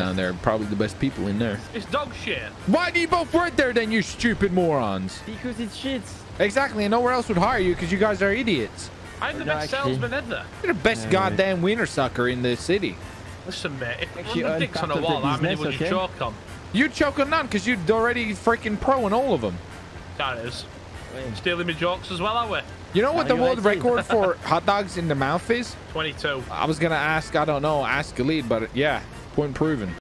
down there. Probably the best people in there. It's dog shit. Why do you both work there then, you stupid morons? Because it's shit. Exactly, and nowhere else would hire you because you guys are idiots. I'm the best salesman ever. You're the best goddamn wiener sucker in this city. Listen, mate, if you run the dicks on a wall, how many would you choke on? You choke on none because you're already freaking pro in all of them. That is. Stealing my jokes as well, are we? You know what the world record for hot dogs in the mouth is? 22. I was going to ask, I don't know, ask Khalid, but yeah, point proven.